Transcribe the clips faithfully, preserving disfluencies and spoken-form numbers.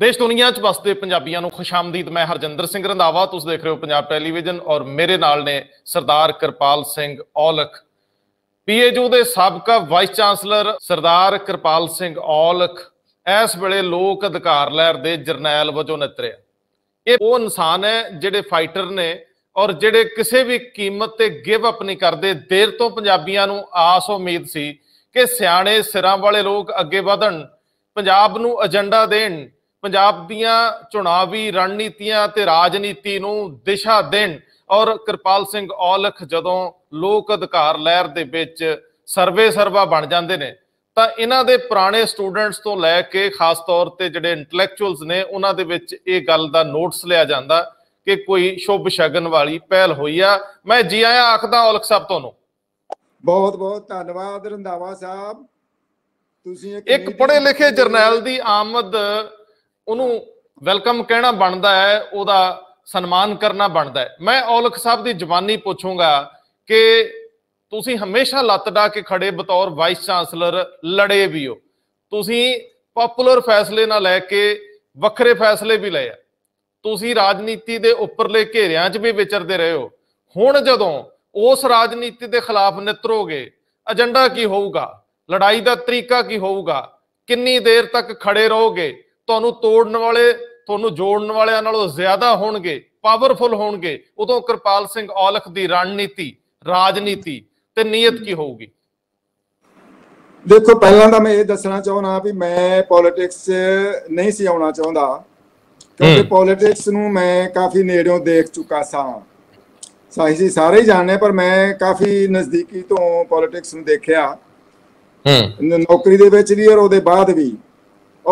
देश दुनिया च बसते पंजाबियों को खुशामदीद। मैं हरजिंदर सिंह रंधावा, तुसीं देख रहे हो पंजाब टैलीविजन और मेरे नाल ने सरदार किरपाल सिंह औलख, पीएयू के सबका वाइस चांसलर। सरदार किरपाल सिंह औलख इस वेले लोक अधिकार लहर के जरनैल वजों नितरे। ये वो इंसान है जिहड़े फाइटर ने और जिहड़े किसी भी कीमत ते गिव अप नहीं करते। देर तो पंजाबियों को आस उम्मीद सी कि सियाणे सिरां वाले लोग अगे वधण, पंजाब नूं एजेंडा देण, पंजाब दियां चुनावी रणनीतियां ते राजनीति नूं दिशा देण। और किरपाल सिंह औलख जदों लोक अधिकार लहर दे विच सर्वे सर्वा बन जांदे ने तां इन्हां दे पुराने स्टूडेंट्स तो लै के खास तौर ते जिहड़े इंटलैक्चुअल्स ने उन्हां दे विच इह गल दा नोट्स लिया जांदा कि कोई शुभ शगन वाली पहल होई आ। मैं जी आया आखदा औलख साहब, तुहानूं बहुत बहुत धन्नवाद। रंधावा साहब, तुसीं एक पढ़े लिखे जरनैल दी आमद उन्होंने वेलकम कहना बनता है, उदा सन्मान करना बनता है। मैं औलख साहब की जबानी पूछूंगा कि तुसी हमेशा लत्त डा के खड़े बतौर वाइस चांसलर लड़े भी हो, तुसी पॉपुलर फैसले ना लैके वक्रे फैसले भी लए, तुसी राजनीति के उपरले घेरिया च भी विचरते रहे हो। हुण जदों उस राजनीति के खिलाफ नितरोगे, एजेंडा की होगा, लड़ाई का तरीका की होगा, कितनी देर तक खड़े रहोगे? ਤੁਹਾਨੂੰ ਤੋੜਨ ਵਾਲੇ ਤੁਹਾਨੂੰ ਜੋੜਨ ਵਾਲਿਆਂ ਨਾਲੋਂ ਜ਼ਿਆਦਾ ਹੋਣਗੇ, ਪਾਵਰਫੁਲ ਹੋਣਗੇ। ਉਦੋਂ ਕਿਰਪਾਲ ਸਿੰਘ ਔਲਖ ਦੀ ਰਣਨੀਤੀ, ਰਾਜਨੀਤੀ ਤੇ ਨੀਅਤ ਕੀ ਹੋਊਗੀ? ਦੇਖੋ, ਪਹਿਲਾਂ ਤਾਂ ਮੈਂ ਇਹ ਦੱਸਣਾ ਚਾਹੁੰਦਾ ਵੀ ਮੈਂ ਪੋਲਿਟਿਕਸ ਨਹੀਂ ਸੀ ਆਉਣਾ ਚਾਹੁੰਦਾ, ਕਿਉਂਕਿ ਪੋਲਿਟਿਕਸ ਨੂੰ ਮੈਂ ਕਾਫੀ ਨੇੜਿਓਂ ਦੇਖ ਚੁੱਕਾ ਸਾਂ। ਸਾਹੀ ਸਾਰੇ ਹੀ ਜਾਣਦੇ, ਪਰ ਮੈਂ ਕਾਫੀ ਨਜ਼ਦੀਕੀ ਤੋਂ ਪੋਲਿਟਿਕਸ ਨੂੰ ਦੇਖਿਆ, ਨੌਕਰੀ ਦੇ ਵਿੱਚ ਵੀ ਔਰ ਉਹਦੇ ਬਾਅਦ ਵੀ।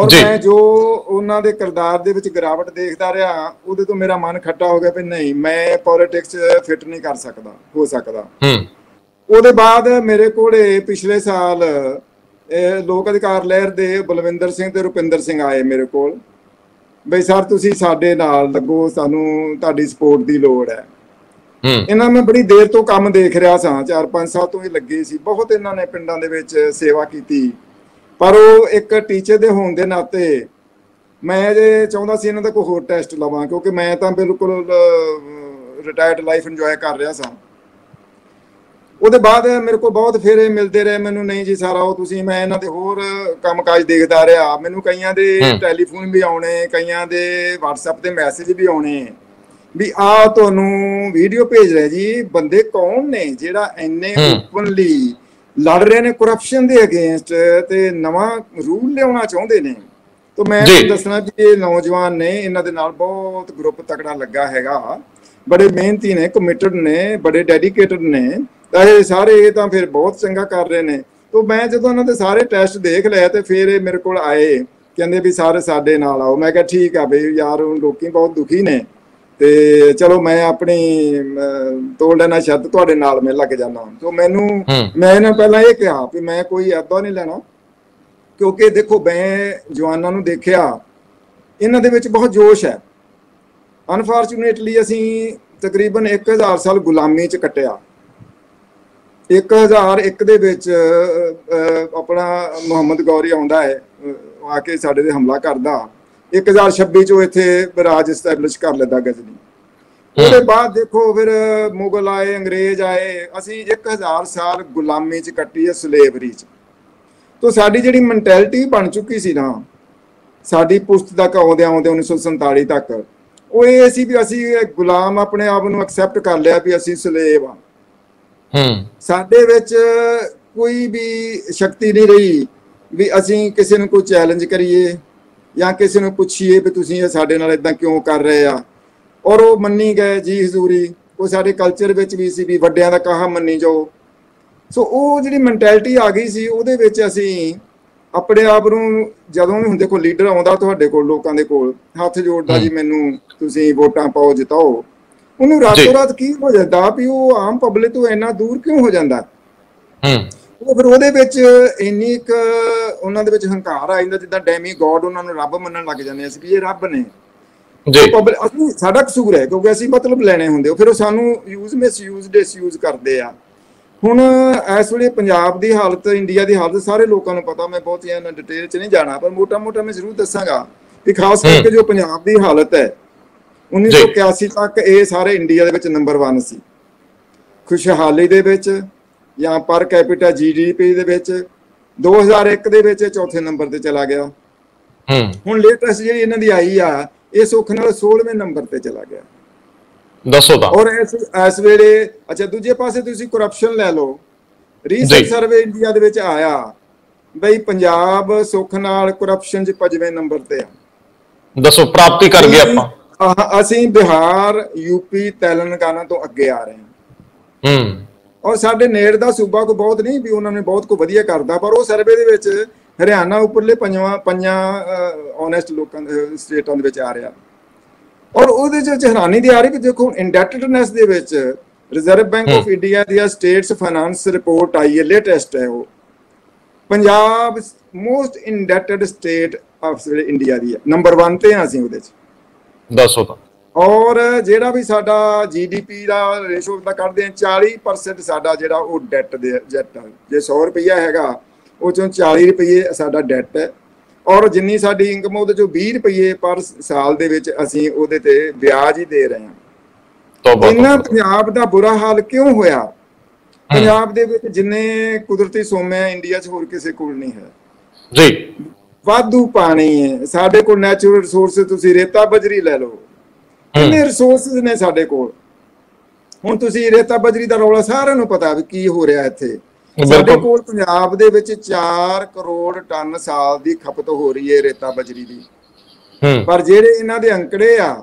और मैं जो उन्होंने किरदार दे विच गिरावट देखता रहा, उहदे तो मेरा मन खट्टा हो गया भी नहीं, मैं पॉलिटिक्स फिट नहीं कर सकता हो सकता। उहदे बाद मेरे कोले पिछले साल लोक अधिकार लहर दे बलविंदर सिंह ते रुपिंदर सिंह आए मेरे कोल, बई सर तुसीं साडे नाल लगो, सानूं तुहाडी सपोर्ट दी लोड़ है। इन्हां मैं बड़ी देर तो काम देख रहा सा, चार पांच साल तो ही लगे सी। बहुत इन्हां ने पिंडां दे विच सेवा कीती, पर वो एक टीचर के होने के नाते मैं चाहता सी इन्हां दा कोई होर टेस्ट लवां, क्योंकि मैं तो बिल्कुल रिटायर्ड लाइफ इंजॉय कर रहा सा। उसदे बाद मेरे को बहुत फेरे मिलते रहे, मैनू नहीं जी सारा वो तुसीं, मैं इन्हां दे होर काम काज देखता रहा। मैनू कईयां दे टैलीफोन भी आने, कईयां दे व्हाट्सएप के मैसेज भी आने भी आ तुहानूं वीडियो भेज रहे जी। बंदे कौन ने जिहड़ा इन्ने ओपनली लड़ रहे ने करप्शन के अगेंस्ट, ते नवा रूल लिया चाहते हैं? तो मैं दसना भी ये नौजवान ने, इन्हां दे नाल बहुत ग्रुप तगड़ा लगा है, बड़े मेहनती ने, कमिटेड ने, बड़े डेडिकेटेड ने, ये सारे तो फिर बहुत चंगा कर रहे हैं। तो मैं जो इन्हां दे सारे टेस्ट देख लिया, तो फिर मेरे को आए कहंदे भी सारे साडे नाल आओ। मैं कहा ठीक है बई यार, लोग बहुत दुखी ने, तो चलो मैं अपनी तोड़ लेना शब्द तुहाडे नाल मैं लग जाना। तो मैनू मैं ना पहला ये कहा भी मैं कोई ऐदा नहीं लेना, क्योंकि देखो मैं जवानों नू देखिया, इन्हां दे विच बहुत जोश है। अनफॉर्चुनेटली असी तकरीबन एक हज़ार साल गुलामी च कटिया। एक हज़ार एक दे विच अपना मुहम्मद गौरी आउंदा है, आके साडे ते हमला करदा। एक हज़ार छब्बी चो इत्थे राज एस्टैबलिश कर लिता गजनी। उसके बाद देखो फिर मुगल आए, अंग्रेज आए, असी एक हज़ार साल गुलामी च कट्टी है, सलेवरी च। तो साडी जिहड़ी मैंटैलिटी बन चुकी सी ना, साडी पुश्त तक आउंदे आउंदे उन्नीस सौ संताली तक, वो ये सी भी असी गुलाम अपने आप नूं एक्सैप्ट कर लिया भी असी सलेव आ। साडे विच कोई भी शक्ति नहीं रही भी असी किसी नूं कोई चैलेंज करिए या किसी ने पूछिए भी तुसीं ये साडे नाल इदां क्यों कर रहे आ। और वो मन्नी गए जी हजूरी, वो साडे कल्चर विच भी सी भी वड्डिआं दा कहा मन्नी जाओ। सो वो जिहड़ी मैंटैलिटी आ गई सी, उहदे विच असी अपने आप नूं जदों भी हुंदे कोई लीडर आउंदा तुहाडे कोल, लोकां दे कोल हत्थ जोड़दा जी मैनूं तुसीं वोटां पाओ जिताओ, उहनूं रातों रात की हो जांदा भी वो आम पब्लिक तों इन्ना दूर क्यों हो जांदा। ਉਹ ਫਿਰ ਉਹਦੇ ਵਿੱਚ ਇੰਨੀ ਕੁ ਉਹਨਾਂ ਦੇ ਵਿੱਚ ਹੰਕਾਰ ਆ ਜਾਂਦਾ, ਜਿੱਦਾਂ ਡੈਮੀ ਗੋਡ ਉਹਨਾਂ ਨੂੰ ਰੱਬ ਮੰਨਣ ਲੱਗ ਜਾਂਦੇ ਅਸੀਂ ਵੀ ਇਹ ਰੱਬ ਨੇ। ਅਸੀਂ ਸਾਡਾ ਕਸੂਰ ਹੈ ਕਿਉਂਕਿ ਅਸੀਂ ਮਤਲਬ ਲੈਣੇ ਹੁੰਦੇ, ਫਿਰ ਉਹ ਸਾਨੂੰ ਯੂਜ਼ ਮਿਸਯੂਜ਼ ਡਿਸਯੂਜ਼ ਕਰਦੇ ਆ। ਹੁਣ ਇਸ ਵੇਲੇ ਪੰਜਾਬ ਦੀ ਹਾਲਤ, ਇੰਡੀਆ ਦੀ ਹਾਲਤ ਸਾਰੇ ਲੋਕਾਂ ਨੂੰ ਪਤਾ। ਮੈਂ ਬਹੁਤ ਇਹਨਾਂ ਡਿਟੇਲ 'ਚ ਨਹੀਂ ਜਾਣਾ, ਪਰ ਮੋਟਾ ਮੋਟਾ ਮੈਂ ਜ਼ਰੂਰ ਦੱਸਾਂਗਾ कि खास करके जो पंजाब की हालत है उन्नीस सौ इक्यासी तक ये सारे इंडिया के नंबर वन सी खुशहाली दे विच या per capita G D P के दो हज़ार एक के चौथे नंबर पर चला गया। हुण लेटेस्ट जी इन्हां दी आई आ ये सुख नाल सोलहवें नंबर पर चला गया दसो दा। और इस इस वेले अच्छा दूजे पासे तुसीं करप्शन लै लो। रीसेंट सर्वे इंडिया दे विच आया ਬਈ ਪੰਜਾਬ ਸੁੱਖ ਨਾਲ ਕਰਪਸ਼ਨ ਚ ਪੰਜਵੇਂ ਨੰਬਰ ਤੇ ਆ। ਦੱਸੋ ਪ੍ਰਾਪਤੀ ਕਰ ਗਏ ਆਪਾਂ। ਅਸੀਂ ਬਿਹਾਰ ਯੂਪੀ ਤੇਲੰਗਾਨਾ ਤੋਂ ਅੱਗੇ ਆ ਰਹੇ ਹਾਂ। ਹੂੰ ਔਰ ਸਾਡੇ ਨੇੜ ਦਾ ਸੂਬਾ ਕੋ ਬਹੁਤ ਨਹੀਂ ਵੀ ਉਹਨਾਂ ਨੇ ਬਹੁਤ ਕੋ ਵਧੀਆ ਕਰਦਾ ਪਰ ਉਹ ਸਰਵੇ ਦੇ ਵਿੱਚ ਹਰਿਆਣਾ ਉੱਪਰਲੇ ਪੰਜਾਂ ਪੰਜਾਂ ਓਨੈਸਟ ਲੋਕਾਂ ਦੇ ਸਟੇਟਾਂ ਦੇ ਵਿੱਚ ਆ ਰਿਹਾ। ਔਰ ਉਹਦੇ ਚ ਹੈਰਾਨੀ ਦੀ ਆ ਰਹੀ ਕਿ ਦੇਖੋ ਇੰਡੈਟਡਨੈਸ ਦੇ ਵਿੱਚ ਰਿਜ਼ਰਵ ਬੈਂਕ ਆਫ ਇੰਡੀਆ ਦੀ ਸਟੇਟਸ ਫਾਈਨਾਂਸ ਰਿਪੋਰਟ ਆਈ ਹੈ ਲੇਟੈਸਟ ਹੈ। ਉਹ Punjab most indebted state of India दी है नंबर वन ते आं असीं उहदे च दसो तां। और जिहड़ा भी साडा जीडीपी दा रेशो दा कढदे आं चालीस परसेंट साडा जिहड़ा ओह डेट दे डेट आ जे सौ रुपया हैगा ओह चों चालीस रुपये साडा डेट है। और जिन्नी साडी इनकम ओहदे चों बीस रुपये पर साल दे विच असीं ओहदे ते ब्याज ही दे रहे हां। इन्ना पंजाब दा बुरा हाल क्यों होया? ਪੰਜਾਬ ਦੇ ਵਿੱਚ ਜਿੰਨੇ ਕੁਦਰਤੀ ਸੋਮੇ ਆ ਇੰਡੀਆ ਚ ਹੋਰ ਕਿਸੇ ਕੋਲ ਨਹੀਂ ਹੈ ਜੀ। ਵਾਧੂ ਪਾਣੀ ਹੈ ਸਾਡੇ ਕੋਲ, ਨੈਚੁਰਲ ਰਿਸੋਰਸ ਤੁਸੀਂ ਰੇਤਾ ਬਜਰੀ ਲੈ ਲਓ, ਕਿੰਨੇ ਰਿਸੋਰਸ ਨੇ ਸਾਡੇ ਕੋਲ। ਹੁਣ ਤੁਸੀਂ ਰੇਤਾ ਬਜਰੀ ਦਾ ਰੌਲਾ ਸਾਰਿਆਂ ਨੂੰ ਪਤਾ ਵੀ ਕੀ ਹੋ ਰਿਹਾ ਇੱਥੇ। ਸਾਡੇ ਕੋਲ ਪੰਜਾਬ ਦੇ ਵਿੱਚ ਚਾਰ ਕਰੋੜ ਟਨ ਸਾਲ ਦੀ ਖਪਤ ਹੋ ਰਹੀ ਹੈ ਰੇਤਾ ਬਜਰੀ ਦੀ, ਪਰ ਜਿਹੜੇ ਇਹਨਾਂ ਦੇ ਅੰਕੜੇ ਆ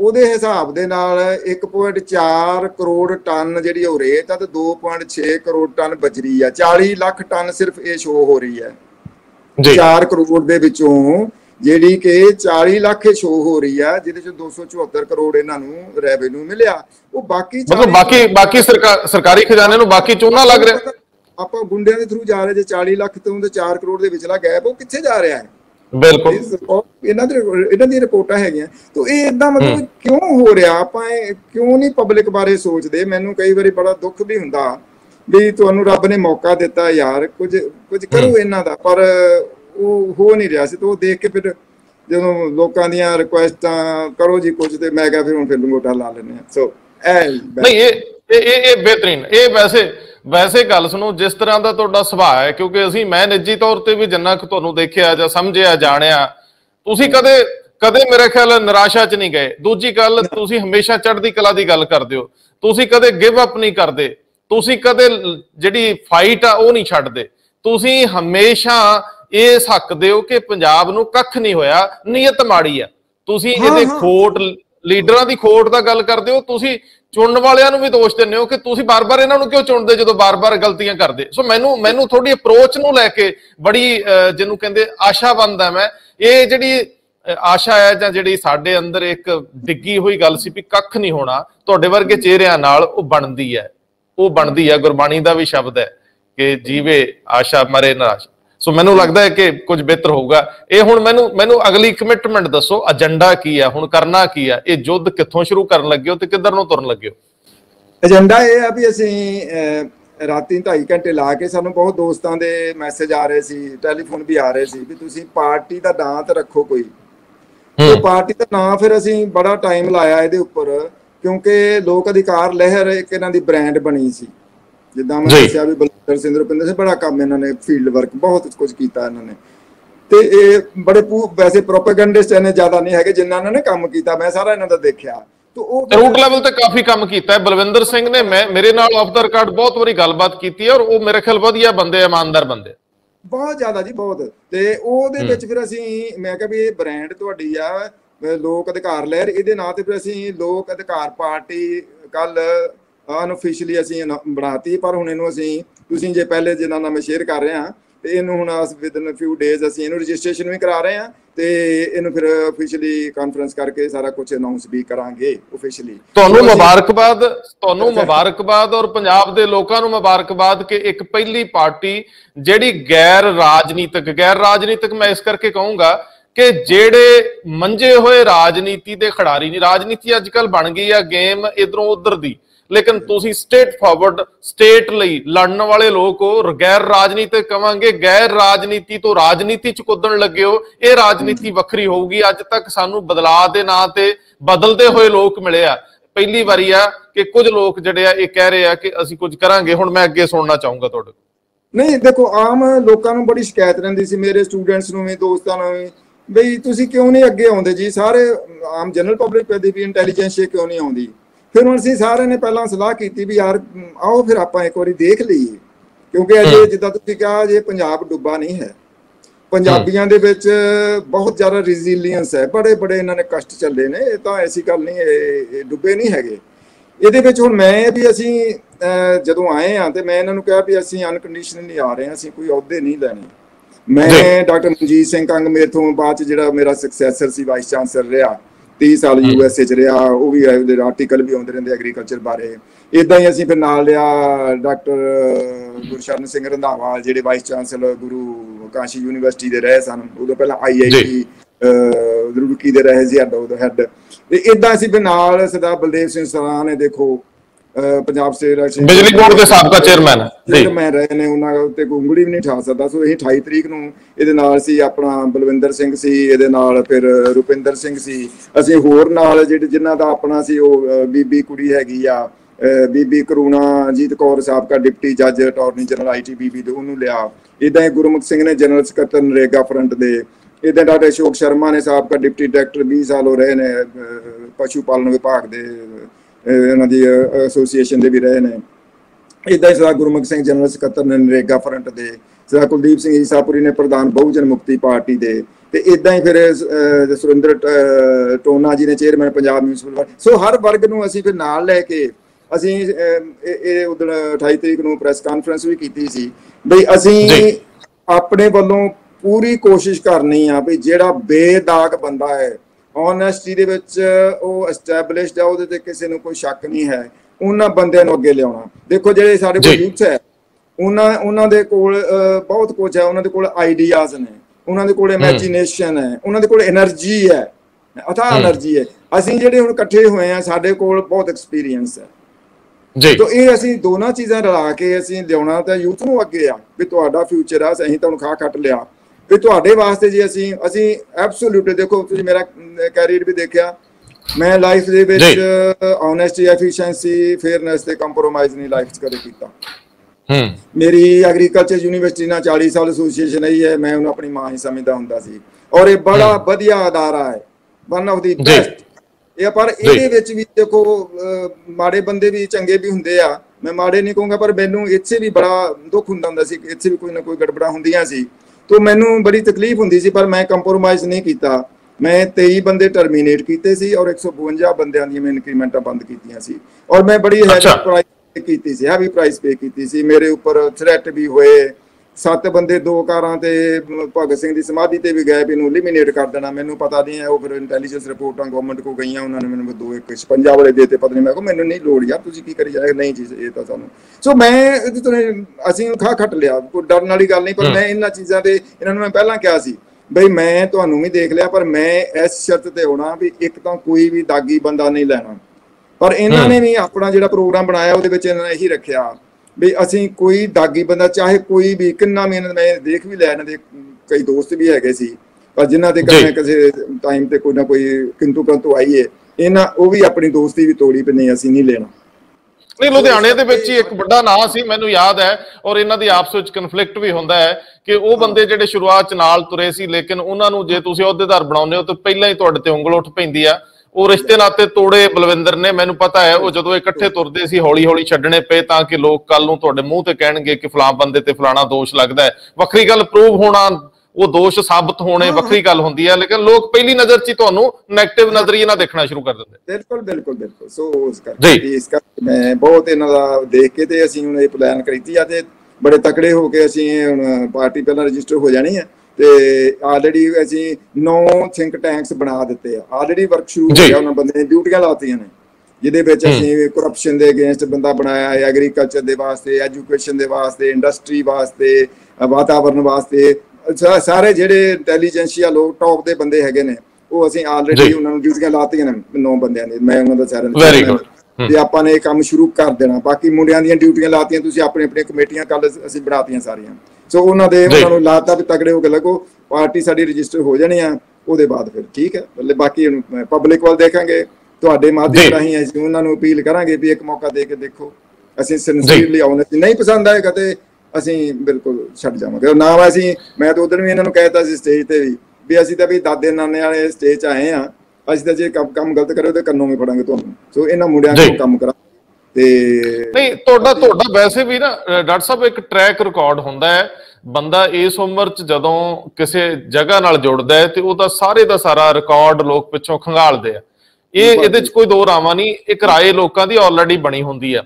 ਉਹਦੇ ਹਿਸਾਬ ਦੇ ਨਾਲ ਇੱਕ ਪੁਆਇੰਟ ਚਾਰ ਕਰੋੜ ਟਨ ਜਿਹੜੀ ਉਹ ਰੇਤ ਆ ਤੇ ਦੋ ਪੁਆਇੰਟ ਛੇ ਕਰੋੜ ਟਨ ਬਜਰੀ ਆ। ਚਾਲੀ ਲੱਖ ਟਨ ਸਿਰਫ ਇਹ ਸ਼ੋ ਹੋ ਰਹੀ ਹੈ ਜੀ। ਚਾਰ ਕਰੋੜ ਦੇ ਵਿੱਚੋਂ ਜਿਹੜੀ ਕਿ ਚਾਲੀ ਲੱਖ ਸ਼ੋ ਹੋ ਰਹੀ ਆ, ਜਿਹਦੇ ਚ ਦੋ ਸੌ ਚੁਹੱਤਰ ਕਰੋੜ ਇਹਨਾਂ ਨੂੰ ਰੈਵਨਿਊ ਮਿਲਿਆ। ਉਹ ਬਾਕੀ ਮਤਲਬ ਬਾਕੀ ਬਾਕੀ ਸਰਕਾਰ ਸਰਕਾਰੀ ਖਜ਼ਾਨੇ ਨੂੰ ਬਾਕੀ ਚੋਣਾ ਲੱਗ ਰਿਹਾ। ਆਪਾਂ ਗੁੰਡਿਆਂ ਦੇ ਥਰੂ ਜਾ ਰਹੇ ਜੇ ਚਾਲੀ ਲੱਖ ਤੋਂ ਤੇ ਚਾਰ ਕਰੋੜ ਦੇ ਵਿਚਲਾ ਗੈਪ ਉਹ ਕਿੱਥੇ ਜਾ ਰਿਹਾ ਹੈ? ਬਿਲਕੁਲ ਇਹਨਾਂ ਦੇ ਇਹਨਾਂ ਦੀਆਂ ਰਿਪੋਰਟਾਂ ਹੈਗੀਆਂ। ਤਾਂ ਇਹ ਇਦਾਂ ਮਤਲਬ ਕਿਉਂ ਹੋ ਰਿਹਾ? ਆਪਾਂ ਇਹ ਕਿਉਂ ਨਹੀਂ ਪਬਲਿਕ ਬਾਰੇ ਸੋਚਦੇ? ਮੈਨੂੰ ਕਈ ਵਾਰੀ ਬੜਾ ਦੁੱਖ ਵੀ ਹੁੰਦਾ ਵੀ ਤੁਹਾਨੂੰ ਰੱਬ ਨੇ ਮੌਕਾ ਦਿੱਤਾ ਯਾਰ, ਕੁਝ ਕੁਝ ਕਰੋ ਇਹਨਾਂ ਦਾ, ਪਰ ਉਹ ਹੋ ਨਹੀਂ ਰਿਹਾ ਸੀ। ਤਾਂ ਉਹ ਦੇਖ ਕੇ ਫਿਰ ਜਦੋਂ ਲੋਕਾਂ ਦੀਆਂ ਰਿਕੁਐਸਟਾਂ ਕਰੋ ਜੀ ਕੁਝ, ਤੇ ਮੈਂ ਕਿਹਾ ਫਿਰ ਹੁਣ ਫਿਰ ਲੰਗੋਟਾ ਲਾ ਲੈਂਦੇ ਹਾਂ। ਸੋ ਇਹ ਇਹ ਬਿਹਤਰੀਨ ਇਹ ਵੈਸੇ ਵੈਸੇ ਗੱਲ ਸੁਣੋ ਜਿਸ ਤਰ੍ਹਾਂ ਦਾ ਤੁਹਾਡਾ ਸੁਭਾਅ ਹੈ, ਕਿਉਂਕਿ ਅਸੀਂ ਮੈਂ ਨਿੱਜੀ ਤੌਰ ਤੇ ਵੀ ਜਿੰਨਾ ਕੁ ਤੁਹਾਨੂੰ ਦੇਖਿਆ ਜਾਂ ਸਮਝਿਆ ਜਾਣਿਆ, ਤੁਸੀਂ ਕਦੇ ਕਦੇ ਮੇਰੇ ਖਿਆਲ ਨਿਰਾਸ਼ਾ ਚ ਨਹੀਂ ਗਏ। ਦੂਜੀ ਗੱਲ, ਤੁਸੀਂ ਹਮੇਸ਼ਾ ਚੜ੍ਹਦੀ ਕਲਾ ਦੀ ਗੱਲ ਕਰਦੇ ਹੋ, ਤੁਸੀਂ ਕਦੇ ਗਿਵ ਅਪ ਨਹੀਂ ਕਰਦੇ, ਤੁਸੀਂ ਕਦੇ ਜਿਹੜੀ ਫਾਈਟ ਆ ਉਹ ਨਹੀਂ ਛੱਡਦੇ। ਤੁਸੀਂ ਹਮੇਸ਼ਾ ਇਹ ਸਕਦੇ ਹੋ ਕਿ ਪੰਜਾਬ ਨੂੰ ਕੱਖ ਨਹੀਂ ਹੋਇਆ, ਨੀਅਤ ਮਾੜੀ ਆ। ਤੁਸੀਂ ਇਹਦੇ ਖੋਟ ਲੀਡਰਾਂ ਦੀ ਖੋਟ ਦਾ ਗੱਲ ਕਰਦੇ ਹੋ, ਤੁਸੀਂ ਚੁਣਨ ਵਾਲਿਆਂ ਨੂੰ ਵੀ ਦੋਸ਼ ਦਿੰਦੇ ਹੋ ਕਿ ਤੁਸੀਂ ਬਾਰ-ਬਾਰ ਇਹਨਾਂ ਨੂੰ ਕਿਉਂ ਚੁਣਦੇ ਜਦੋਂ ਬਾਰ-ਬਾਰ ਗਲਤੀਆਂ ਕਰਦੇ। ਸੋ ਮੈਨੂੰ ਮੈਨੂੰ ਤੁਹਾਡੀ ਅਪਰੋਚ ਨੂੰ ਲੈ ਕੇ ਬੜੀ ਜਿਹਨੂੰ ਕਹਿੰਦੇ ਆਸ਼ਾਵੰਦ ਆ ਮੈਂ। ਇਹ ਜਿਹੜੀ ਆਸ਼ਾ ਹੈ ਜਾਂ ਜਿਹੜੀ ਸਾਡੇ ਅੰਦਰ ਇੱਕ ਡਿੱਗੀ ਹੋਈ ਗੱਲ ਸੀ ਵੀ ਕੱਖ ਨਹੀਂ ਹੋਣਾ, ਤੁਹਾਡੇ ਵਰਗੇ ਚਿਹਰਿਆਂ ਨਾਲ ਉਹ ਬਣਦੀ ਹੈ ਉਹ ਬਣਦੀ ਹੈ ਗੁਰਬਾਣੀ ਦਾ ਵੀ ਸ਼ਬਦ ਹੈ ਕਿ ਜੀਵੇ ਆਸ਼ਾ ਮਰੇ ਨਿਰਾਸ਼ਾ। ਸੋ ਮੈਨੂੰ ਲੱਗਦਾ ਹੈ ਕਿ ਕੁਝ ਬਿਹਤਰ ਹੋਊਗਾ ਇਹ। ਹੁਣ ਮੈਨੂੰ ਮੈਨੂੰ ਅਗਲੀ ਕਮਿਟਮੈਂਟ ਦੱਸੋ, ਏਜੰਡਾ ਕੀ ਹੈ ਹੁਣ, ਕਰਨਾ ਕੀ ਹੈ? ਇਹ ਯੁੱਧ ਕਿੱਥੋਂ ਸ਼ੁਰੂ ਕਰਨ ਲੱਗੇ ਹੋ ਤੇ ਕਿੱਧਰ ਨੂੰ ਤੁਰਨ ਲੱਗੇ ਹੋ? ਏਜੰਡਾ ਇਹ ਆ ਵੀ ਅਸੀਂ ਰਾਤੀ ਢਾਈ ਘੰਟੇ ਲਾ ਕੇ, ਸਾਨੂੰ ਬਹੁਤ ਦੋਸਤਾਂ ਦੇ ਮੈਸੇਜ ਆ ਰਹੇ ਸੀ, ਟੈਲੀਫੋਨ ਵੀ ਆ ਰਹੇ ਸੀ ਵੀ ਤੁਸੀਂ ਪਾਰਟੀ ਦਾ ਨਾਂ ਤਾਂ ਰੱਖੋ ਕੋਈ। ਤੇ ਪਾਰਟੀ ਦਾ ਨਾਂ ਫਿਰ ਅਸੀਂ ਬੜਾ ਟਾਈਮ ਲਾਇਆ ਇਹਦੇ ਉੱਪਰ, ਕਿਉਂਕਿ ਲੋਕ ਅਧਿਕਾਰ ਲਹਿਰ ਇੱਕ ਇਹਨਾਂ ਦੀ ਬ੍ਰਾਂਡ ਬਣੀ ਸੀ। ਜਿੱਦਾਂ ਮੈਂ ਦੱਸਿਆ ਵੀ ਬਲਵਿੰਦਰ ਸਿੰਘ ਰੁਪਿੰਦਰ ਸਿੰਘ ਬੜਾ ਕੰਮ ਇਹਨਾਂ ਨੇ ਫੀਲਡ ਵਰਕ ਬਹੁਤ ਕੁਝ ਕੀਤਾ ਇਹਨਾਂ ਨੇ। ਤੇ ਇਹ ਬੜੇ ਵੈਸੇ ਪ੍ਰੋਪੇਗੈਂਡਿਸਟ ਇਹਨੇ ਜ਼ਿਆਦਾ ਨਹੀਂ ਹੈਗੇ ਜਿੰਨਾ ਇਹਨਾਂ ਨੇ ਕੰਮ ਕੀਤਾ, ਮੈਂ ਸਾਰਾ ਇਹਨਾਂ ਦਾ ਦੇਖਿਆ। ਤਾਂ ਉਹ ਰੂਟ ਲੈਵਲ ਤੇ ਕਾਫੀ ਕੰਮ ਕੀਤਾ ਬਲਵਿੰਦਰ ਸਿੰਘ ਨੇ। ਮੈਂ ਮੇਰੇ ਨਾਲ ਆਫ ਦਾ ਰਿਕਾਰਡ ਬਹੁਤ ਵਾਰੀ ਗੱਲਬਾਤ ਕੀਤੀ ਹੈ, ਔਰ ਉਹ ਮੇਰੇ ਖਿਆਲ ਵਧੀਆ ਬੰਦੇ, ਇਮਾਨਦਾਰ ਬੰਦੇ, ਬਹੁਤ ਜ਼ਿਆਦਾ ਜੀ ਬਹੁਤ। ਤੇ ਉਹਦੇ ਵਿੱਚ ਫਿਰ ਅਸੀਂ ਮੈਂ ਕਿਹਾ ਵੀ ਇਹ ਬ੍ਰਾਂਡ ਤੁਹਾਡੀ ਆ ਲੋਕ ਅਧਿਕਾਰ ਲਹਿਰ, ਇਹਦੇ ਨਾਂ ਤੇ ਫਿਰ ਅਸੀਂ ਲੋਕ ਅਧਿਕਾਰ ਪਾਰਟੀ ਕੱਲ ਅਨਓਫੀਸ਼ੀਅਲੀ ਅਸੀਂ ਬਣਾਤੀ। ਪਰ ਹੁਣ ਇਹਨੂੰ ਅਸੀਂ ਤੁਸੀਂ ਜੇ ਪਹਿਲੇ ਜਿਹਨਾਂ ਨਾਲ ਮੈਂ ਸ਼ੇਅਰ ਕਰ ਰਿਹਾ ਤੇ ਇਹਨੂੰ ਹੁਣ ਵਿਦਨ ਫਿਊ ਡੇਜ਼ ਅਸੀਂ ਇਹਨੂੰ ਰਜਿਸਟ੍ਰੇਸ਼ਨ ਵੀ ਕਰਾ ਰਹੇ ਹਾਂ ਤੇ ਇਹਨੂੰ ਫਿਰ ਅਫੀਸ਼ੀਅਲੀ ਕਾਨਫਰੰਸ ਕਰਕੇ ਸਾਰਾ ਕੁਝ ਅਨਾਉਂਸ ਵੀ ਕਰਾਂਗੇ ਅਫੀਸ਼ੀਅਲੀ। ਤੁਹਾਨੂੰ ਮੁਬਾਰਕਬਾਦ, ਤੁਹਾਨੂੰ ਮੁਬਾਰਕਬਾਦ ਔਰ ਪੰਜਾਬ ਦੇ ਲੋਕਾਂ ਨੂੰ ਮੁਬਾਰਕਬਾਦ ਕਿ ਇੱਕ ਪਹਿਲੀ ਪਾਰਟੀ ਜਿਹੜੀ ਗੈਰ ਰਾਜਨੀਤਿਕ, ਗੈਰ ਰਾਜਨੀਤਿਕ ਮੈਂ ਇਸ ਕਰਕੇ ਕਹੂੰਗਾ ਕਿ ਜਿਹੜੇ ਮੰਜੇ ਹੋਏ ਰਾਜਨੀਤੀ ਦੇ ਖਿਡਾਰੀ ਨਹੀਂ, ਰਾਜਨੀਤੀ ਅੱਜ ਕੱਲ੍ਹ ਬਣ ਗਈ ਆ ਗੇਮ ਇਧਰੋਂ ਉਧਰ ਦੀ, लेकिन तुसी स्टेट फॉरवर्ड स्टेट लई लड़न वाले लोग हो, गैर राजनीति कवांगे, गैर राजनीति तो राजनीति च कुदन लगे हो, यह राजनीति वखरी होगी। अज तक सानू बदलाव के नां ते बदलते हुए लोग मिले आ, पहली बारी आ कि कुछ लोग जिहड़े आ कह रहे आ कि असीं कुछ करांगे। हुण मैं अगे सुनना चाहूंगा तुहाडे। नहीं देखो, आम लोगों को बड़ी शिकायत रहिंदी सी, मेरे स्टूडेंट्स नूं वी, दोस्तां नूं वी, ਬਈ ਤੁਸੀਂ ਕਿਉਂ ਨਹੀਂ ਅੱਗੇ ਆਉਂਦੇ ਜੀ, ਸਾਰੇ ਆਮ ਜਨਰਲ ਪਬਲਿਕ ਕਦੇ ਵੀ ਇੰਟੈਲੀਜੈਂਸ ਕਿਉਂ ਨਹੀਂ ਆਉਂਦੀ। ਫਿਰ ਹੁਣ ਅਸੀਂ ਸਾਰਿਆਂ ਨੇ ਪਹਿਲਾਂ ਸਲਾਹ ਕੀਤੀ ਵੀ ਯਾਰ ਆਓ ਫਿਰ ਆਪਾਂ ਇੱਕ ਵਾਰੀ ਦੇਖ ਲਈਏ, ਕਿਉਂਕਿ ਅਜੇ ਜਿੱਦਾਂ ਤੁਸੀਂ ਕਿਹਾ ਜੇ ਪੰਜਾਬ ਡੁੱਬਾ ਨਹੀਂ ਹੈ, ਪੰਜਾਬੀਆਂ ਦੇ ਵਿੱਚ ਬਹੁਤ ਜ਼ਿਆਦਾ ਰੈਜ਼ਿਲੀਅੰਸ ਹੈ, ਬੜੇ ਬੜੇ ਇਹਨਾਂ ਨੇ ਕਸ਼ਟ ਚੱਲੇ ਨੇ, ਇਹ ਤਾਂ ਐਸੀ ਗੱਲ ਨਹੀਂ, ਇਹ ਡੁੱਬੇ ਨਹੀਂ ਹੈਗੇ। ਇਹਦੇ ਵਿੱਚ ਹੁਣ ਮੈਂ ਵੀ ਅਸੀਂ ਜਦੋਂ ਆਏ ਹਾਂ ਤੇ ਮੈਂ ਇਹਨਾਂ ਨੂੰ ਕਿਹਾ ਵੀ ਅਸੀਂ ਅਨਕੰਡੀਸ਼ਨਲੀ ਆ ਰਹੇ ਹਾਂ, ਅਸੀਂ ਕੋਈ ਅਹੁਦੇ ਨਹੀਂ ਲੈਣੇ। ਮੈਂ ਡਾਕਟਰ ਮਨਜੀਤ ਸਿੰਘ ਕੰਗ ਮੇਰੇ ਤੋਂ ਬਾਅਦ ਜਿਹੜਾ ਮੇਰਾ ਸਕਸੈਸਰ ਸੀ ਵਾਈਸ ਚਾਂਸਲਰ ਰਿਹਾ, ਤੀਹ ਸਾਲ ਯੂ ਐਸ ਏ ਚ ਰਿਹਾ, ਉਹ ਵੀ ਉਹਦੇ ਆਰਟੀਕਲ ਵੀ ਆਉਂਦੇ ਰਹਿੰਦੇ ਐਗਰੀਕਲਚਰ ਬਾਰੇ। ਇੱਦਾਂ ਹੀ ਅਸੀਂ ਫਿਰ ਨਾਲ ਲਿਆ ਡਾਕਟਰ ਗੁਰਸ਼ਰਨ ਸਿੰਘ ਰੰਧਾਵਾ, ਜਿਹੜੇ vice chancellor Guru Kashi university ਦੇ ਰਹੇ ਸਨ, ਉਦੋਂ ਪਹਿਲਾਂ ਆਈ ਆਈ ਟੀ ਰੂੜਕੀ ਦੇ ਰਹੇ ਸੀ ਹੈਡ, ਉਦੋਂ ਹੈਡ। ਤੇ ਇੱਦਾਂ ਅਸੀਂ ਫਿਰ ਨਾਲ ਸਰਦਾਰ ਬਲਦੇਵ ਸਿੰਘ ਸਰਾਹ ਨੇ, ਦੇਖੋ ਪੰਜਾਬ ਬਿਜਲੀ ਬੋਰਡ ਦੇ ਸਾਬਕਾ ਚੇਅਰਮੈਨ ਚੇਅਰਮੈਨ ਰਹੇ ਨੇ, ਉਹਨਾਂ ਉੱਤੇ ਕੋਈ ਉਂਗਲੀ ਵੀ ਨਹੀਂ ਠਾ ਸਕਦਾ। ਸੋ ਇਹ ਅਠਾਈ ਤਰੀਕ ਨੂੰ ਇਹਦੇ ਨਾਲ ਸੀ ਆਪਣਾ ਬਲਵਿੰਦਰ ਸਿੰਘ ਸੀ, ਇਹਦੇ ਨਾਲ ਫਿਰ ਰੁਪਿੰਦਰ ਸਿੰਘ ਸੀ, ਅਸੀਂ ਹੋਰ ਨਾਲ ਜਿਹੜੇ ਜਿਹਨਾਂ ਦਾ ਆਪਣਾ ਸੀ, ਉਹ ਬੀਬੀ ਕੁੜੀ ਹੈਗੀ ਆ ਬੀਬੀ ਕਰੂਣਾਜੀਤ ਕੌਰ ਸਾਬਕਾ ਡਿਪਟੀ ਜੱਜ ਅਟਾਰਨੀ ਜਨਰਲ ਆਈ ਟੀ ਬੀਬੀ ਦੇ, ਉਹਨੂੰ ਲਿਆ। ਇੱਦਾਂ ਹੀ ਗੁਰਮੁਖ ਸਿੰਘ ਨੇ ਜਨਰਲ ਸਕੱਤਰ ਨਰੇਗਾ ਫਰੰਟ ਦੇ, ਇੱਦਾਂ ਡਾਕਟਰ ਅਸ਼ੋਕ ਸ਼ਰਮਾ ਨੇ ਸਾਬਕਾ ਡਿਪਟੀ ਡਾਇਰੈਕਟਰ ਵੀਹ ਸਾਲ ਉਹ ਰਹੇ ਨੇ ਪਸ਼ੂ ਪਾਲਣ ਵਿਭਾਗ ਦੇ, ਇਹਨਾਂ ਦੀ ਐਸੋਸੀਏਸ਼ਨ ਦੇ ਵੀ ਰਹੇ ਨੇ। ਇੱਦਾਂ ਹੀ ਸਰਦਾਰ ਗੁਰਮੁਖ ਸਿੰਘ ਜਨਰਲ ਸਕੱਤਰ ਨੇ ਨਰੇਗਾ ਫਰੰਟ ਦੇ, ਸਰਦਾਰ ਕੁਲਦੀਪ ਸਿੰਘ ਸਾਪੂਰੀ ਨੇ ਪ੍ਰਧਾਨ ਬਹੁਜਨ ਮੁਕਤੀ ਪਾਰਟੀ ਦੇ, ਤੇ ਇੱਦਾਂ ਹੀ ਫਿਰ ਸੁਰਿੰਦਰ ਟੋਨਾ ਜੀ ਨੇ ਚੇਅਰਮੈਨ ਪੰਜਾਬ ਮਿਊਨਿਸਪਲ। ਸੋ ਹਰ ਵਰਗ ਨੂੰ ਅਸੀਂ ਫਿਰ ਨਾਲ ਲੈ ਕੇ ਅਸੀਂ ਇਹ ਉਦੋਂ ਅਠਾਈ ਤਰੀਕ ਨੂੰ ਪ੍ਰੈਸ ਕਾਨਫਰੰਸ ਵੀ ਕੀਤੀ ਸੀ, ਬਈ ਅਸੀਂ ਆਪਣੇ ਵੱਲੋਂ ਪੂਰੀ ਕੋਸ਼ਿਸ਼ ਕਰਨੀ ਆ ਵੀ ਜਿਹੜਾ ਬੇਦਾਗ ਬੰਦਾ ਹੈ, ਓਨੈਸਟੀ ਦੇ ਵਿੱਚ ਉਹ ਐਸਟੈਬਲਿਸ਼ਡ ਆ, ਉਹਦੇ ਤੇ ਕਿਸੇ ਨੂੰ ਕੋਈ ਸ਼ੱਕ ਨਹੀਂ ਹੈ, ਉਹਨਾਂ ਬੰਦਿਆਂ ਨੂੰ ਅੱਗੇ ਲਿਆਉਣਾ। ਦੇਖੋ ਜਿਹੜੇ ਸਾਡੇ ਕੋਲ ਯੂਥ ਹੈ, ਉਹਨਾਂ ਉਹਨਾਂ ਦੇ ਕੋਲ ਬਹੁਤ ਕੁਝ ਹੈ, ਉਹਨਾਂ ਦੇ ਕੋਲ ਆਈਡੀਆਜ਼ ਨੇ, ਉਹਨਾਂ ਦੇ ਕੋਲ ਇਮੈਜੀਨੇਸ਼ਨ ਹੈ, ਉਹਨਾਂ ਦੇ ਕੋਲ ਐਨਰਜੀ ਹੈ, ਅਥਾਹ ਐਨਰਜੀ ਹੈ। ਅਸੀਂ ਜਿਹੜੇ ਹੁਣ ਇਕੱਠੇ ਹੋਏ ਆ, ਸਾਡੇ ਕੋਲ ਬਹੁਤ ਐਕਸਪੀਰੀਅੰਸ ਹੈ ਜੀ। ਤਾਂ ਇਹ ਅਸੀਂ ਦੋਨਾਂ ਚੀਜ਼ਾਂ ਰਲਾ ਕੇ ਅਸੀਂ ਲਿਆਉਣਾ ਤਾਂ ਯੂਥ ਨੂੰ ਅੱਗੇ ਆ ਵੀ ਤੁਹਾਡਾ ਫਿਊਚਰ ਆ, ਅਸੀਂ ਤੁਹਾਨੂੰ ਖਾ ਕੱਟ ਲਿਆ ਵੀ ਤੁਹਾਡੇ ਵਾਸਤੇ ਜੀ ਅਸੀਂ ਅਸੀਂ ਐਬਸੋਲੂਟ। ਦੇਖੋ ਤੁਸੀਂ ਮੇਰਾ ਕੈਰੀਅਰ ਵੀ ਦੇਖਿਆ, ਮੈਂ ਲਾਈਫ ਦੇ ਵਿੱਚ ਓਨੈਸਟੀ, ਐਫੀਸ਼ੀਐਂਸੀ, ਫੇਅਰਨੈਸ ਤੇ ਕੰਪਰੋਮਾਈਜ਼ ਨਹੀਂ ਲਾਈਫ 'ਚ ਕਦੇ ਕੀਤਾ। ਮੇਰੀ ਐਗਰੀਕਲਚਰ ਯੂਨੀਵਰਸਿਟੀ ਨਾਲ ਚਾਲੀ ਸਾਲ ਐਸੋਸੀਏਸ਼ਨ ਰਹੀ ਹੈ, ਮੈਂ ਉਹਨੂੰ ਆਪਣੀ ਮਾਂ ਹੀ ਸਮਝਦਾ ਹੁੰਦਾ ਸੀ, ਔਰ ਇਹ ਬੜਾ ਵਧੀਆ ਅਦਾਰਾ ਹੈ, ਵਨ ਆਫ ਦੀ ਬੈਸਟ। ਇਹ ਪਰ ਇਹਦੇ ਵਿੱਚ ਵੀ ਦੇਖੋ ਮਾੜੇ ਬੰਦੇ ਵੀ ਚੰਗੇ ਵੀ ਹੁੰਦੇ ਆ, ਮੈਂ ਮਾੜੇ ਨਹੀਂ ਕਹੂੰਗਾ, ਪਰ ਮੈਨੂੰ ਇੱਥੇ ਵੀ ਬੜਾ ਦੁੱਖ ਹੁੰਦਾ ਹੁੰਦਾ ਸੀ, ਇੱਥੇ ਵੀ ਕੋਈ ਨਾ ਕੋਈ ਗੜਬੜਾ ਹੁੰਦੀਆਂ ਸੀ, तो मैनू बड़ी तकलीफ होंदी सी, पर मैं कंप्रोमाइज़ नहीं किया। मैं तेई बंदे टर्मीनेट किए सी और एक सौ बवंजा बंदियां दी मैं इंक्रीमेंटा बंद कीतियां सी, और मैं बड़ी हैवी प्राइस पे कीती सी, हैवी प्राइस पे कीती सी। मेरे उपर थ्रैट भी होए, सत्त बंदे दो कारां ते भगत सिंह दी समाधि ते भी गए, इनू एलिमीनेट कर देना, मैनू पता नहीं है। वो फिर इंटैलीजेंस रिपोर्टां गवर्नमेंट को गई, उन्होंने मैनू दो एक छपंजा वाले देते, पता नहीं मैं कहा मैनू नहीं लोड़ यार, तुसीं की करी जाए, नहीं जी ये तो सानू। सो मैं असीं खा खट लिया, कोई डरन वाली गल नहीं। पर मैं इन्हां चीज़ां ते इन्हां नूं मैं पहलां कहा सी बई मैं तुहानूं भी देख लिया, पर मैं इस शर्त ते होणा भी एक तां कोई भी दागी बंदा नहीं लैणा। पर इन्हां ने भी अपना जिहड़ा प्रोग्राम बनाया ਉਹਦੇ ਵਿੱਚ ਇਹਨਾਂ ਨੇ ਇਹੀ ਰੱਖਿਆ ਵੀ ਅਸੀਂ ਕੋਈ ਦਾਗੀ ਬੰਦਾ ਚਾਹੇ ਕੋਈ ਵੀ ਕਿੰਨਾ ਮਿਹਨਤ, ਮੈਂ ਦੇਖ ਵੀ ਲਿਆ ਇਹਨਾਂ ਦੇ ਕਈ ਦੋਸਤ ਵੀ ਹੈਗੇ ਸੀ ਪਰ ਜਿਨ੍ਹਾਂ ਦੇ ਕਦੇ ਕਿਸੇ ਟਾਈਮ ਤੇ ਕੋਈ ਨਾ ਕੋਈ ਕਿੰਤੂ ਪ੍ਰੰਤੂ ਆਈਏ, ਇਹਨਾਂ ਉਹ ਵੀ ਆਪਣੀ ਦੋਸਤੀ ਵੀ ਤੋੜੀ ਪਈ, ਨਹੀਂ ਅਸੀਂ ਨਹੀਂ ਲੈਣਾ। ਨਹੀਂ, ਲੁਧਿਆਣੇ ਦੇ ਵਿੱਚ ਹੀ ਇੱਕ ਵੱਡਾ ਨਾਂ ਸੀ ਮੈਨੂੰ ਯਾਦ ਹੈ, ਔਰ ਇਹਨਾਂ ਦੀ ਆਪਸ ਵਿੱਚ ਕਨਫਲਿਕਟ ਵੀ ਹੁੰਦਾ ਹੈ ਕਿ ਉਹ ਬੰਦੇ ਜਿਹੜੇ ਸ਼ੁਰੂਆਤ ਚ ਨਾਲ ਤੁਰੇ ਸੀ, ਲੇਕਿਨ ਉਹਨਾਂ ਨੂੰ ਜੇ ਤੁਸੀਂ ਅਹੁਦੇਦਾਰ ਬਣਾਉਂਦੇ ਹੋ ਤਾਂ ਪਹਿਲਾਂ ਹੀ ਤੁਹਾਡੇ ਤੇ ਉਂਗਲ ਉੱਠ ਪੈਂਦੀ ਆ। ਉਹ ਰਿਸ਼ਤੇ ਨਾਤੇ ਤੋੜੇ ਬਲਵਿੰਦਰ ਨੇ, ਮੈਨੂੰ ਪਤਾ ਹੈ। ਉਹ ਜਦੋਂ ਇਕੱਠੇ ਤੁਰਦੇ ਸੀ ਹੌਲੀ ਹੌਲੀ ਛੱਡਣੇ ਪਏ, ਤਾਂ ਕਿ ਲੋਕ ਕੱਲ ਨੂੰ ਤੁਹਾਡੇ ਮੂੰਹ ਤੇ ਕਹਿਣਗੇ ਕਿ ਫਲਾਣ ਬੰਦੇ ਤੇ ਫਲਾਣਾ ਦੋਸ਼ ਲੱਗਦਾ ਹੈ। ਵੱਖਰੀ ਗੱਲ ਪ੍ਰੂਵ ਹੋਣਾ, ਉਹ ਦੋਸ਼ ਸਾਬਤ ਹੋਣੇ ਵੱਖਰੀ ਗੱਲ ਹੁੰਦੀ ਹੈ, ਲੇਕਿਨ ਲੋਕ ਪਹਿਲੀ ਨਜ਼ਰ 'ਚ ਤੁਹਾਨੂੰ ਨੈਗੇਟਿਵ ਨਜ਼ਰੀਏ ਨਾਲ ਦੇਖਣਾ ਸ਼ੁਰੂ ਕਰ ਦਿੰਦੇ। ਬਿਲਕੁਲ ਬਿਲਕੁਲ ਬਿਲਕੁਲ। ਸੋ ਇਸ ਕਰਕੇ ਇਸ ਕਰਕੇ ਮੈਂ ਬਹੁਤ ਇਹਨਾਂ ਦਾ ਦੇਖ ਕੇ ਤੇ ਅਸੀਂ ਹੁਣ ਇਹ ਪਲਾਨ ਕੀਤੀ ਆ, ਤੇ ਬੜੇ ਤਕੜੇ ਹੋ ਕੇ ਅਸੀਂ ਹੁਣ ਪਾਰਟੀ ਪਹਿਲਾਂ ਰਜਿਸਟਰ ਹੋ ਜਾਣੀ ਹੈ, ਤੇ ਆਲਰੇਡੀ ਅਸੀਂ ਨੌ ਥਿੰਕ ਟੈਂਕਸ ਬਣਾ ਦਿੱਤੇ ਆ, ਆਲਰੇਡੀ ਵਰਕਸ਼ੂਪ ਹੈ, ਉਹਨਾਂ ਬੰਦੇ ਡਿਊਟੀਆਂ ਲਾਤੀਆਂ ਨੇ, ਜਿਹਦੇ ਵਿੱਚ ਅਸੀਂ ਕਰਪਸ਼ਨ ਦੇ ਅਗੇਂਸਟ ਬੰਦਾ ਬਣਾਇਆ, ਐਗਰੀਕਲਚਰ ਦੇ ਵਾਸਤੇ, ਐਜੂਕੇਸ਼ਨ ਦੇ ਵਾਸਤੇ, ਇੰਡਸਟਰੀ ਵਾਸਤੇ, ਵਾਤਾਵਰਨ ਵਾਸਤੇ, ਸਾਰੇ ਜਿਹੜੇ ਇੰਟੈਲੀਜੈਂਸੀਆ ਲੋਕ ਟੌਪ ਦੇ ਬੰਦੇ ਹੈਗੇ ਨੇ, ਉਹ ਅਸੀਂ ਆਲਰੇਡੀ ਉਹਨਾਂ ਨੂੰ ਡਿਊਟੀਆਂ ਲਾਤੀਆਂ ਨੇ ਨੌ ਬੰਦਿਆਂ ਦੇ, ਮੈਂ ਉਹਨਾਂ ਦਾ ਸਾਰਿਆਂ ਤੇ ਆਪਾਂ ਨੇ ਇਹ ਕੰਮ ਸ਼ੁਰੂ ਕਰ ਦੇਣਾ। ਬਾਕੀ ਮੁੰਡਿਆਂ ਦੀਆਂ ਡਿਊਟੀਆਂ ਲਾਤੀਆਂ ਤੁਸੀਂ ਆਪਣੇ ਆਪਣੇ ਕਮੇਟੀਆਂ ਕੱਲ ਅਸੀਂ ਬਣਾਤੀਆਂ ਸਾਰੀਆਂ। ਸੋ ਉਹਨਾਂ ਦੇ ਉਹਨਾਂ ਨੂੰ ਲਾਤਾ ਵੀ ਤਕੜੇ ਹੋ ਕੇ ਲੱਗੋ, ਪਾਰਟੀ ਸਾਡੀ ਰਜਿਸਟਰ ਹੋ ਜਾਣੀ ਆ, ਉਹਦੇ ਬਾਅਦ ਫਿਰ ਠੀਕ ਹੈ ਮਤਲਬ ਬਾਕੀ ਪਬਲਿਕ ਵੱਲ ਦੇਖਾਂਗੇ। ਤੁਹਾਡੇ ਮਾਧਿਅਮ ਰਾਹੀਂ ਅਸੀਂ ਉਹਨਾਂ ਨੂੰ ਅਪੀਲ ਕਰਾਂਗੇ ਵੀ ਇੱਕ ਮੌਕਾ ਦੇ ਕੇ ਦੇਖੋ, ਅਸੀਂ ਸਿਨਸੀਅਰਲੀ ਆਉਣਾ ਸੀ, ਨਹੀਂ ਪਸੰਦ ਆਏਗਾ ਤੇ ਅਸੀਂ ਬਿਲਕੁਲ ਛੱਡ ਜਾਵਾਂਗੇ ਨਾ। ਅਸੀਂ ਮੈਂ ਤਾਂ ਉੱਧਰ ਵੀ ਇਹਨਾਂ ਨੂੰ ਕਹਿ ਦਿੱਤਾ ਸੀ ਸਟੇਜ ਤੇ ਵੀ ਵੀ ਅਸੀਂ ਤਾਂ ਵੀ ਦਾਦੇ ਨਾਨੇ ਵਾਲੇ ਸਟੇਜ 'ਚ ਆਏ ਹਾਂ, ਅਸੀਂ ਤਾਂ ਜੇ ਕੰਮ ਗਲਤ ਕਰਿਓ ਤਾਂ ਕੰਨੋਂ ਵੀ ਫੜਾਂਗੇ ਤੁਹਾਨੂੰ। ਸੋ ਇਹਨਾਂ ਮੁੰਡਿਆਂ ਨੂੰ ਕੰਮ ਕਰਾ ਤੇ ਨਹੀਂ ਤੁਹਾਡਾ ਤੁਹਾਡਾ ਵੈਸੇ ਵੀ ਨਾ ਡਾਕਟਰ ਸਾਹਿਬ ਇੱਕ ਟਰੈਕ ਰਿਕਾਰਡ ਹੁੰਦਾ ਹੈ, ਬੰਦਾ ਇਸ ਉਮਰ 'ਚ ਜਦੋਂ ਕਿਸੇ ਜਗ੍ਹਾ ਨਾਲ ਜੁੜਦਾ ਹੈ ਤੇ ਉਹਦਾ ਸਾਰੇ ਦਾ ਸਾਰਾ ਰਿਕਾਰਡ ਲੋਕ ਪਿੱਛੋਂ ਖੰਗਾਲਦੇ ਆ। ਇਹ ਇਹਦੇ 'ਚ ਕੋਈ ਦੋ ਰਾਵਾਂ ਨਹੀਂ, ਇੱਕ ਰਾਏ ਲੋਕਾਂ ਦੀ ਆਲਰੇਡੀ ਬਣੀ ਹੁੰਦੀ ਆ।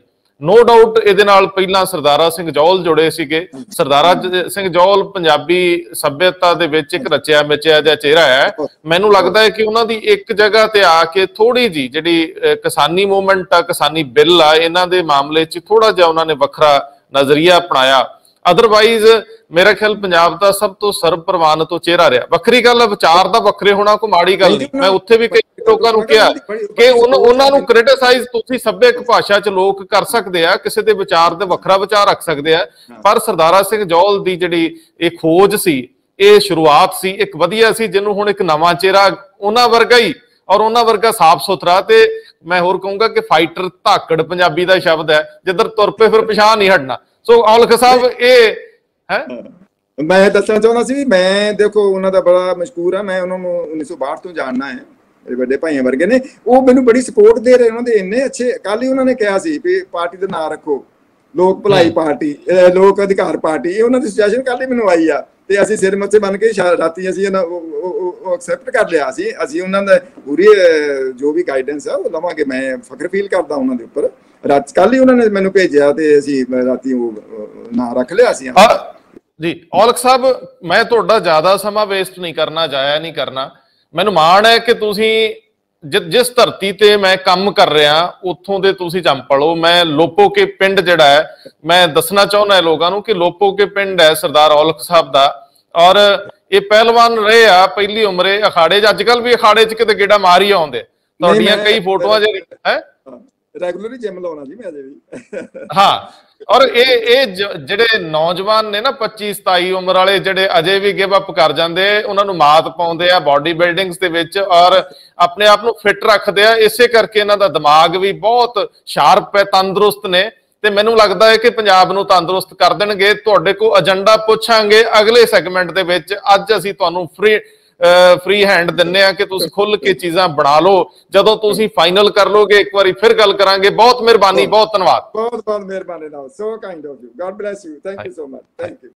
ਨੋ ਡਾਊਟ ਇਹਦੇ ਨਾਲ ਪਹਿਲਾਂ ਸਰਦਾਰਾ ਸਿੰਘ ਜੌਲ ਜੁੜੇ ਸੀਗੇ। ਸਰਦਾਰਾ ਸਿੰਘ ਜੌਲ ਪੰਜਾਬੀ ਸੱਭਿਅਤਾ ਦੇ ਵਿੱਚ ਇੱਕ ਰਚਿਆ ਮਿਚਿਆ ਜਿਹਾ ਚਿਹਰਾ ਹੈ। ਮੈਨੂੰ ਲੱਗਦਾ ਹੈ ਕਿ ਉਹਨਾਂ ਦੀ ਇੱਕ ਜਗ੍ਹਾ ਤੇ ਆ ਕੇ ਥੋੜੀ ਜੀ ਜਿਹੜੀ ਕਿਸਾਨੀ ਮੂਵਮੈਂਟ ਆ, ਕਿਸਾਨੀ ਬਿੱਲ ਆ, ਇਹਨਾਂ ਦੇ ਮਾਮਲੇ 'ਚ ਥੋੜਾ ਜਿਹਾ ਉਹਨਾਂ ਨੇ ਵੱਖਰਾ ਨਜ਼ਰੀਆ ਅਪਣਾਇਆ। ਅਦਰਵਾਈਜ਼ ਮੇਰਾ ਖਿਆਲ ਪੰਜਾਬ ਦਾ ਸਭ ਤੋਂ ਸਰਬ ਪ੍ਰਵਾਨਿਤ ਚਿਹਰਾ ਰਿਹਾ। ਵੱਖਰੀ ਗੱਲ ਆ ਵਿਚਾਰ ਦਾ ਵੱਖਰੇ ਹੋਣਾ ਕੋਈ ਮਾੜੀ ਗੱਲ ਨਹੀਂ। ਮੈਂ ਉੱਥੇ ਵੀ ਕਈ ਲੋਕਾਂ ਨੂੰ ਕਿਹਾ ਕਿ ਉਹਨਾਂ ਨੂੰ ਕ੍ਰਿਟਿਸਾਈਜ਼ ਤੁਸੀਂ ਸੱਭਿਅਕ ਭਾਸ਼ਾ 'ਚ ਲੋਕ ਕਰ ਸਕਦੇ ਆ, ਕਿਸੇ ਦੇ ਵਿਚਾਰ ਤੇ ਵੱਖਰਾ ਵਿਚਾਰ ਰੱਖ ਸਕਦੇ ਆ, ਪਰ ਸਰਦਾਰਾ ਸਿੰਘ ਜੌਲ ਦੀ ਜਿਹੜੀ ਇਹ ਖੋਜ ਸੀ, ਇਹ ਸ਼ੁਰੂਆਤ ਸੀ, ਇੱਕ ਵਧੀਆ ਸੀ, ਜਿਹਨੂੰ ਹੁਣ ਇੱਕ ਨਵਾਂ ਚਿਹਰਾ ਉਹਨਾਂ ਵਰਗਾ ਹੀ ਔਰ ਉਹਨਾਂ ਵਰਗਾ ਸਾਫ ਸੁਥਰਾ ਤੇ ਮੈਂ ਹੋਰ ਕਹੂੰਗਾ ਕਿ ਫਾਈਟਰ ਧਾਕੜ ਪੰਜਾਬੀ ਦਾ ਸ਼ਬਦ ਹੈ, ਜਿੱਧਰ ਤੁਰ ਪਏ ਫਿਰ ਪਿਛਾਂਹ ਨਹੀਂ ਹਟਣਾ। ਸੋ ਔਲਖ ਸਾਹਿਬ ਇਹ ਹੈ ਮੈਂ ਦੱਸਣਾ ਚਾਹੁੰਦਾ ਸੀ। ਮੈਂ ਦੇਖੋ ਉਹਨਾਂ ਦਾ ਬੜਾ ਮਸ਼ਕੂਰ ਆ, ਮੈਂ ਉਹਨਾਂ ਨੂੰ ਉੱਨੀ ਸੌ ਬਾਹਠ ਤੋਂ ਜਾਣਨਾ ਹੈ, ਮੇਰੇ ਵੱਡੇ ਭਾਈਆਂ ਵਰਗੇ ਨੇ। ਉਹ ਮੈਨੂੰ ਬੜੀ ਸਪੋਰਟ ਦੇ ਰਹੇ, ਉਹਨਾਂ ਦੇ ਇੰਨੇ ਅੱਛੇ। ਕੱਲ ਹੀ ਉਹਨਾਂ ਨੇ ਕਿਹਾ ਸੀ ਵੀ ਪਾਰਟੀ ਦਾ ਨਾਂ ਰੱਖੋ ਲੋਕ ਭਲਾਈ ਪਾਰਟੀ, ਲੋਕ ਅਧਿਕਾਰ ਪਾਰਟੀ। ਇਹ ਉਹਨਾਂ ਦੀ ਸੁਜੈਸ਼ਨ ਕੱਲ ਹੀ ਮੈਨੂੰ ਆਈ ਆ ਤੇ ਅਸੀਂ ਸਿਰ ਮੱਥੇ ਬੰਨ ਕੇ ਰਾਤੀ ਅਸੀਂ ਉਹ ਐਕਸੈਪਟ ਕਰ ਲਿਆ ਸੀ। ਅਸੀਂ ਉਹਨਾਂ ਦਾ ਪੂਰੀ ਜੋ ਵੀ ਗਾਈਡੈਂਸ ਆ ਉਹ ਲਵਾਂਗੇ। ਮੈਂ ਫਖਰ ਫੀਲ ਕਰਦਾ ਉਹਨਾਂ ਦੇ ਉੱਪਰ। ਰਾਤ ਕੱਲ ਹੀ ਉਹਨਾਂ ਨੇ ਮੈਨੂੰ ਭੇਜਿਆ ਤੇ ਅਸੀਂ ਰਾਤੀ ਉਹ ਨਾਂ ਰੱਖ ਲਿਆ ਸੀ ਜੀ। ਔਲਖ ਸਾਹਿਬ ਮੈਂ ਤੁਹਾਡਾ ਜ਼ਿਆਦਾ ਸਮਾਂ ਵੇਸਟ ਨਹੀਂ ਕਰਨਾ, ਜਾਇਆ ਨਹੀਂ ਕਰਨਾ। ਮੈਨੂੰ ਮਾਣ ਹੈ ਕਿ ਤੁਸੀਂ ਜਿਸ ਧਰਤੀ ਤੇ ਮੈਂ ਕੰਮ ਕਰ ਰਿਹਾ ਉੱਥੋਂ ਦੇ ਤੁਸੀਂ ਜੰਮਪਲੋ। ਮੈਂ ਲੋਪੋ ਕੇ ਪਿੰਡ ਜਿਹੜਾ ਹੈ, ਮੈਂ ਦੱਸਣਾ ਚਾਹੁੰਦਾ ਲੋਕਾਂ ਨੂੰ ਕਿ ਲੋਪੋ ਕੇ ਪਿੰਡ ਹੈ ਸਰਦਾਰ ਔਲਖ ਸਾਹਿਬ ਦਾ, ਔਰ ਇਹ ਪਹਿਲਵਾਨ ਰਹੇ ਆ ਪਹਿਲੀ ਉਮਰੇ ਅਖਾੜੇ 'ਚ। ਅੱਜ ਕੱਲ ਵੀ ਅਖਾੜੇ 'ਚ ਕਿਤੇ ਗੇੜਾ ਮਾਰ ਹੀ ਆਉਂਦੇ। ਤੁਹਾਡੀਆਂ ਕਈ ਫੋਟੋਆਂ ਜਿਹੜੀ ਹੈ ਰੈਗੂਲਰਲੀ ਜਿਮ ਲਾਉਣਾ ਜੀ ਮੈਂ ਅਜੇ ਵੀ ਹਾਂ। ਔਰ ਇਹ ਇਹ ਜਿਹੜੇ ਨੌਜਵਾਨ ਨੇ ਨਾ ਪੱਚੀ ਸਤਾਈ ਉਮਰ ਵਾਲੇ, ਜਿਹੜੇ ਅਜੇ ਵੀ ਗਿਵ ਅਪ ਕਰ ਜਾਂਦੇ, ਉਹਨਾਂ ਨੂੰ ਮਾਤ ਪਾਉਂਦੇ ਆ ਬਾਡੀ ਬਿਲਡਿੰਗਸ ਦੇ ਵਿੱਚ ਔਰ ਆਪਣੇ ਆਪ ਨੂੰ ਫਿੱਟ ਰੱਖਦੇ ਆ। ਇਸੇ ਕਰਕੇ ਇਹਨਾਂ ਦਾ ਦਿਮਾਗ ਵੀ ਬਹੁਤ ਸ਼ਾਰਪ ਹੈ, ਤੰਦਰੁਸਤ ਨੇ ਤੇ ਮੈਨੂੰ ਲੱਗਦਾ ਹੈ ਕਿ ਪੰਜਾਬ ਨੂੰ ਤੰਦਰੁਸਤ ਕਰ ਦੇਣਗੇ। ਤੁਹਾਡੇ ਕੋਲ ਏਜੰਡਾ ਪੁੱਛਾਂਗੇ ਅਗਲੇ ਸੈਗਮੈਂਟ ਦੇ ਵਿੱਚ। ਅੱਜ ਅਸੀਂ ਤੁਹਾਨੂੰ ਫ੍ਰੀ ਫ੍ਰੀ ਹੈਂਡ ਦਿੰਨੇ ਆ ਕਿ ਤੁਸੀਂ ਖੁੱਲ ਕੇ ਚੀਜ਼ਾਂ ਬਣਾ ਲਓ। ਜਦੋਂ ਤੁਸੀਂ ਫਾਈਨਲ ਕਰ ਲੋਗੇ ਇੱਕ ਵਾਰੀ ਫਿਰ ਗੱਲ ਕਰਾਂਗੇ। ਬਹੁਤ ਮਿਹਰਬਾਨੀ, ਬਹੁਤ ਧੰਨਵਾਦ, ਬਹੁਤ ਬਹੁਤ ਮਿਹਰਬਾਨੀ। So kind of you, God bless you, thank you so much, thank you.